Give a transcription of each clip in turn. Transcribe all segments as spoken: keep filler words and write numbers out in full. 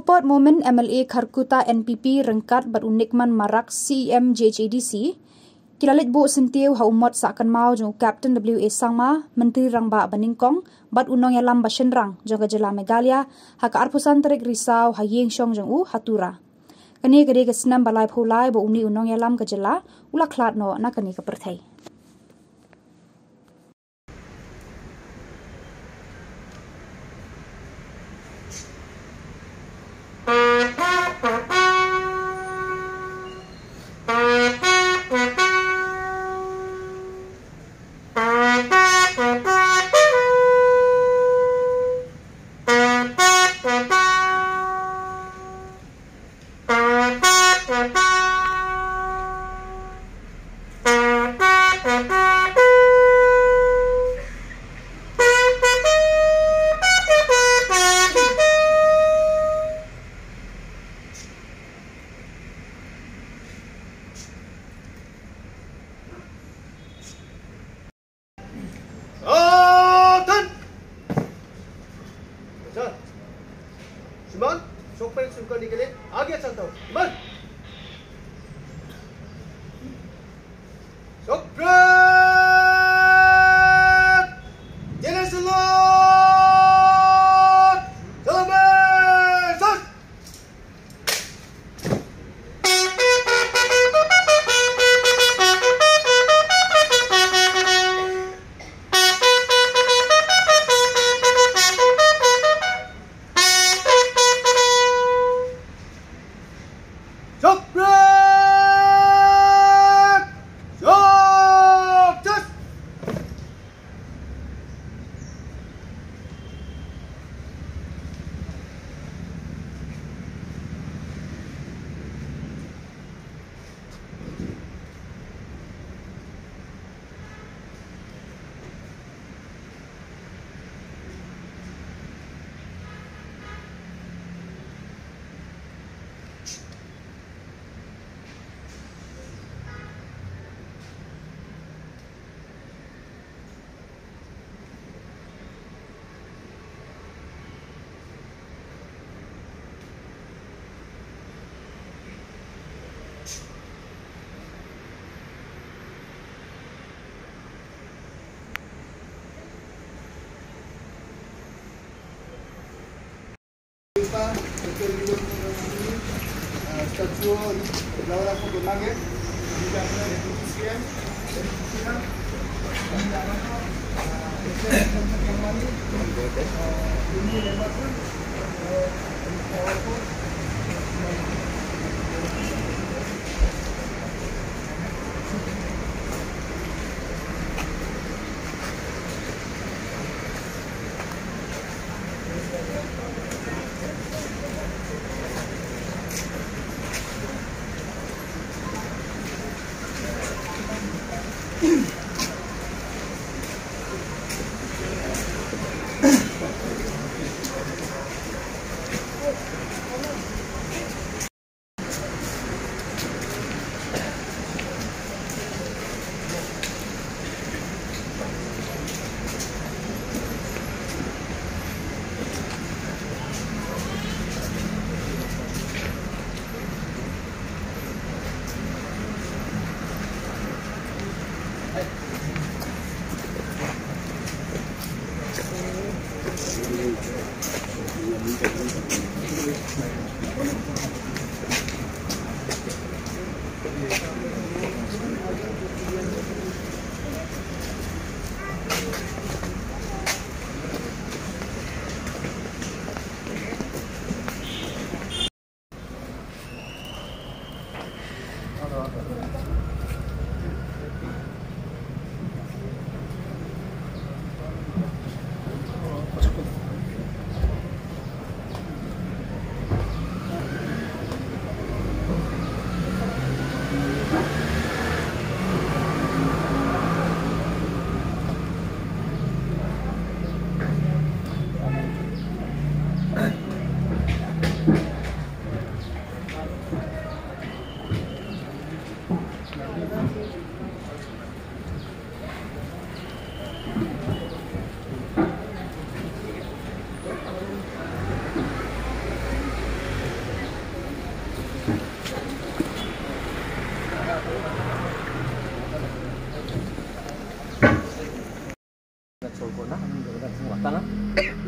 Support Momin M L A Kharkutta N P P rengkat berundikman Marak C E M J J D C, kilalit bo sentiw haumot sakan mau jong Captain W A Sangma, Menteri Rangba Baningkong, bat unong yalam basenrang jong gejala Megalia, haka arpusan terik risau hayeng syong jong u hatura. Kani gede kesenam balai pulai bo uni unong yalam gejala, ula klat no na kani kepertai. Statuo la hora con el mague y la hora de justicia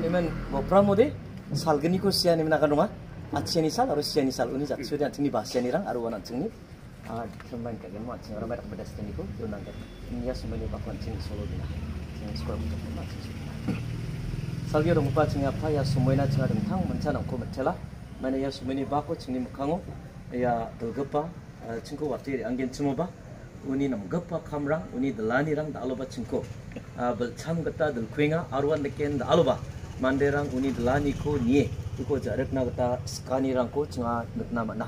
Iman Bopra mode salgeni ko sian iman akan rumah atsiani sal harus siani sal uni jat sudah sini bahas siani rang aruan atsini ah kembali ke gemot sini orang mereka pedas tadi ko tunang kan ini ya semuanya pakuan sini solo dina sini sekolah bukan tempat salgi orang muka sini apa ya semuanya cina tentang mencana ko mencela mana ya semuanya bako sini mukango ya delgepa cingko waktu ini angin cimo ba uni nam gepa kamrang uni delani rang da aloba cingko belcam kata del kuinga aruan deken da aloba manderang uni delani ko nie iko jarak na kata skani rang ko cinga metna mana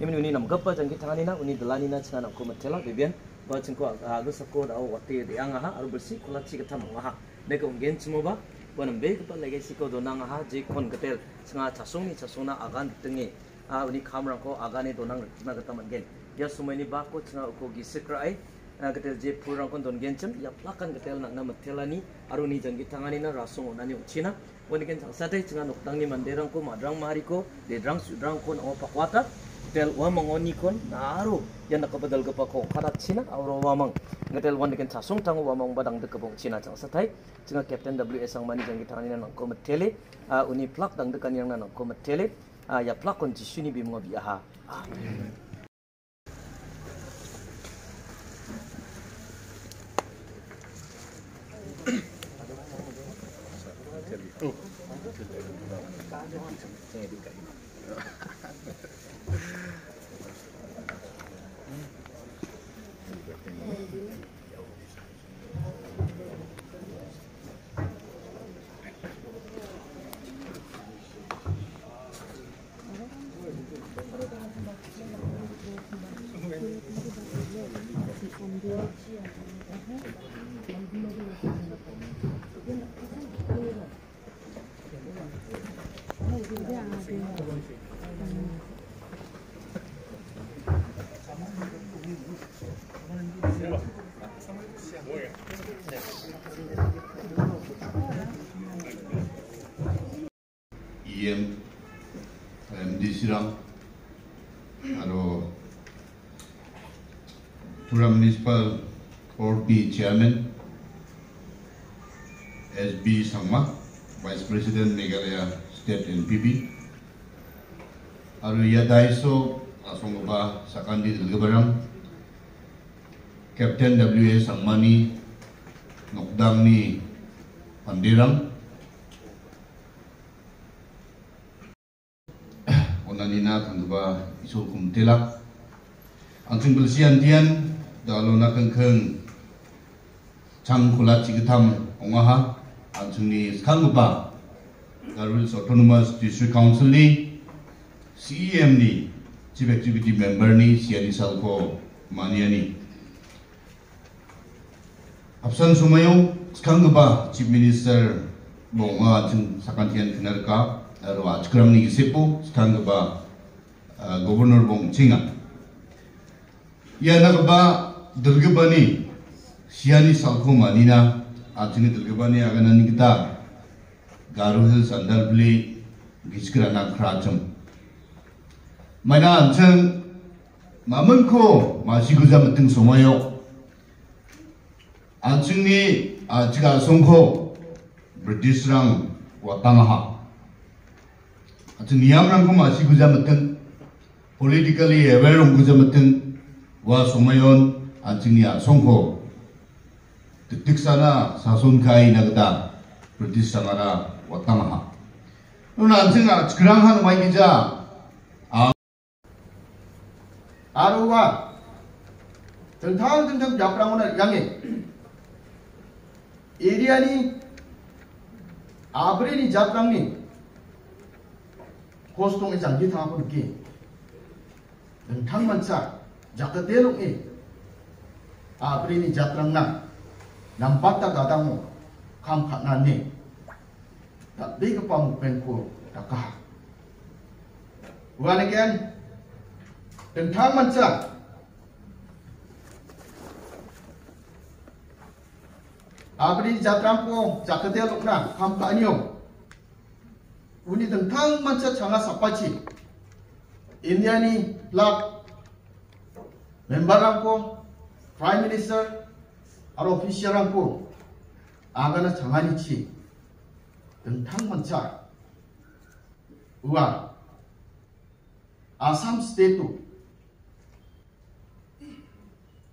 ini uni nam gepa jangki tangani na uni delani na cinga nam ko metela bebian ba cingko agus aku da waktu ini anga ha aru bersih kulaci kata mangaha neko angin cimo ba wanam be kepala lagi siko donang ha jikon ketel cinga casung ni casuna agan tengi ah ini kamera ko agane donang na kata mangen ya semua ini bako cina uko gisikrai ketel je purang kon don gencem ya plakan ketel nak nama telani aruni jangki tangani na rasung onani ucina waniken sangsate cina noktangi manderang ko madrang mahariko dedrang sudrang kon o pakwata ketel wa mangoni kon naru ya nak badal gepako karat cina auro wamang ketel waniken sasung tangu wamang badang dekebong cina sangsate cina Captain W A Sangma jangki tangani na ko metele uni plak dang dekan yang na ko metele ah ya plak kon jisuni bimwa biaha oh C E M, M D C Ram, atau Pura Municipal Corporate Chairman, S B Sangma, Vice President Meghalaya State N P P, atau Yadaiso Gopa Sakandi Gilga Barang, Captain W A Sangma ni, Nokdang ni Pandiram. Nina tangguba isu kumtela angking belsian tian dalona kengkeng cangkulat cikitam ongaha angking ni tangguba Darwin's Autonomous District Council ni C E M ni Chief Executive Member ni siari salko maniani absen sumayo tangguba Chief Minister bonga angking sakantian kinarka Raj Kram ni sepo tangguba Gubernur Bung Cinga, ia nak ba dergebani siani salkoma nina, atini dergebani akan nanti kita garuhil sandal beli giskira nak keracem. Mana ancang, mamun ko masih guza meting somayo, ancang ni ancika songko British rang watangaha, ancang niam rang ko masih guza meting. Politically aware on guzamateng wa somayon anjingnya songko titik sana sasun kai nagda British sangara watamaha nun anjinga geranghan maigija aruwa tentang tentang japrangon yange area ni abre ni japrang ni kostung janggi thapun ki Tentang manca jaka telung e apri ni jatrang na nampata gadamu kam kakna ne tak dei kepamu pengko takah one again tentang manca apri jatrang ko jaka telung na kam kaknyo uni tentang manca changa sapachi India ni lak member rangko, prime minister, atau official rangko, agana changani chi, नोंथांमोनसा उवा Assam state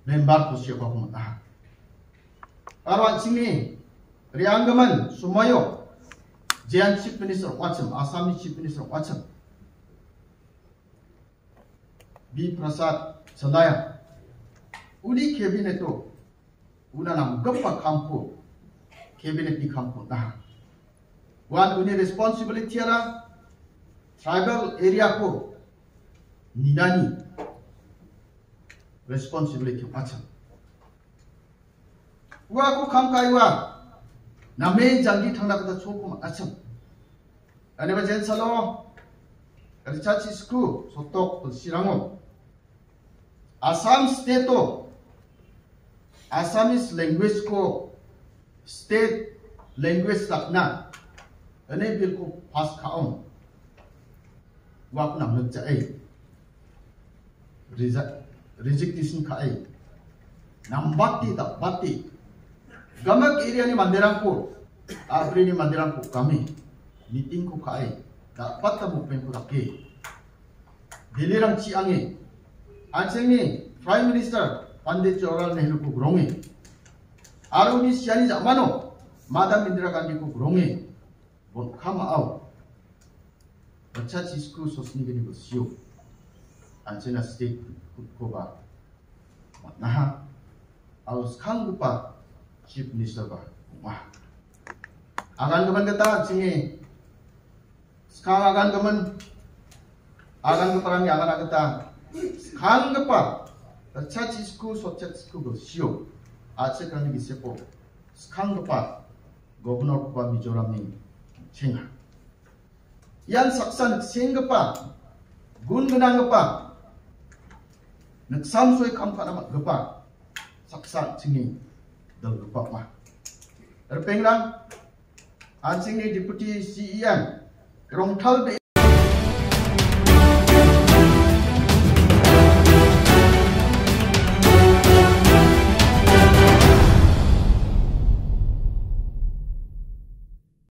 member पोस्टिया को मता आरो सिंनि रियांगमन सुमयो जेन चीफ मिनिस्टर वाचम आसामनि चीफ मिनिस्टर वाचम बी प्रसाद सदाया उनि केबिनेटो उना नाम गप्पा खामपो केबिनेटनि खामपो दा wan uni responsibility era tribal area ko nidani responsibility pacha wa ko kham kai wa name jangi thanda ka chokum acham ani ba jen salo research school sotok sirango Assam state to Assamese language ko state language sakna ane bil ko pass kaon wak nam lek jai rejectation kai nam batti ta batti gamak area ni mandiram ko apri ni mandiram ko kami meeting ko kai ta patta movement ko rakhi deliram chi ange ancheng ni prime minister pandit Jawaharlal Nehru ko gronge aruni siani jamano madam Indira Gandhi ko gronge Bon kama au baca cisku sosni gini bersio anjena stik koba nah au skang gupa chip minister ba mah agan gaman kata cingi skang agan gaman agan perang yang agan kata skang gupa baca cisku socet cisku bersio ace kami bisepo skang gupa gubernur koba Mizoram ni Singa. Yan saksan singa pa gun genang pa naksam soy kam ka nama gepa saksan singi dal gepa ma erpeng lang an singi deputy C E M rongthal be